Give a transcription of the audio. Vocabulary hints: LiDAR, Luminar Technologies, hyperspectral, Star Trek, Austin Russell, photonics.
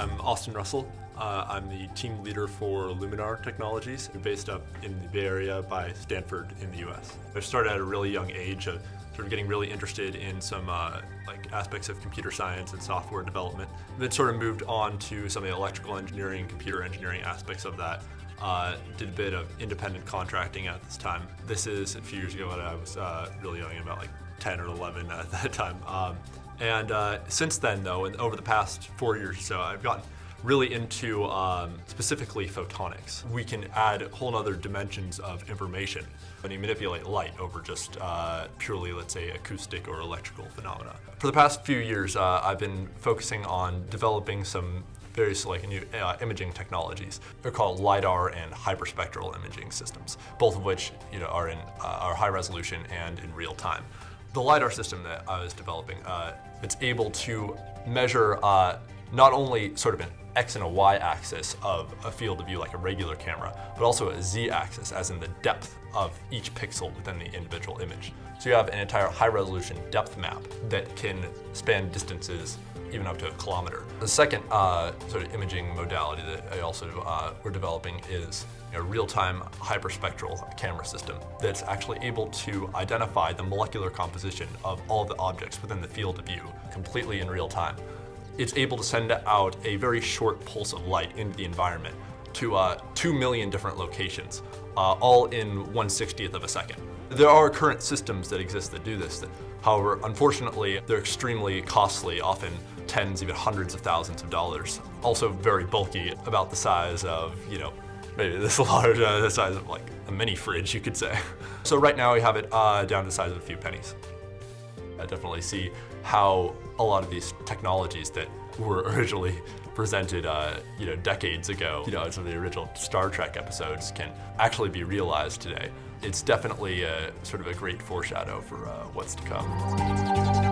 I'm Austin Russell. I'm the team leader for Luminar Technologies. We're based up in the Bay Area by Stanford in the U.S. I started at a really young age of sort of getting really interested in some like aspects of computer science and software development. And then sort of moved on to some of the electrical engineering, computer engineering aspects of that. Did a bit of independent contracting at this time. This is a few years ago when I was really young, about like 10 or 11 at that time. Since then though, and over the past 4 years or so, I've gotten really into specifically photonics. We can add whole other dimensions of information when you manipulate light over just purely, let's say, acoustic or electrical phenomena. For the past few years, I've been focusing on developing some various like new imaging technologies. They're called LiDAR and hyperspectral imaging systems, both of which are in high resolution and in real time. The LiDAR system that I was developing, it's able to measure not only sort of an X and a Y axis of a field of view like a regular camera, but also a Z axis, as in the depth of each pixel within the individual image. So you have an entire high resolution depth map that can span distances even up to a kilometer. The second sort of imaging modality that I also were developing is a real-time hyperspectral camera system that's actually able to identify the molecular composition of all the objects within the field of view completely in real time. It's able to send out a very short pulse of light into the environment to 2 million different locations, all in 1/60th of a second. There are current systems that exist that do this. However, unfortunately, they're extremely costly, often tens, even hundreds of thousands of dollars. Also very bulky, about the size of, maybe this large, the size of like a mini fridge, you could say. So right now we have it down to the size of a few pennies. I definitely see how a lot of these technologies that were originally presented decades ago, in some of the original Star Trek episodes, can actually be realized today. It's definitely sort of a great foreshadow for what's to come.